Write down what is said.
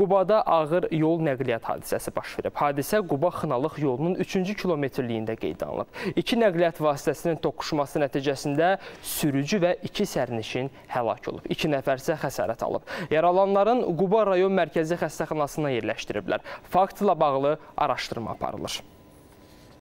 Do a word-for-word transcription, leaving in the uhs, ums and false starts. Qubada ağır yol nəqliyyat hadisəsi baş verib. Hadisə Quba-Xınalıq yolunun üçüncü kilometrliyində qeydə alınıb. İki nəqliyyat vasitəsinin toqquşması nəticəsində sürücü və iki sərnişin həlak olub. İki nəfərsə xəsarət alıb. Yaralanların Quba rayon mərkəzi xəstəxanasına yerləşdiriblər. Faktla bağlı araşdırma aparılır.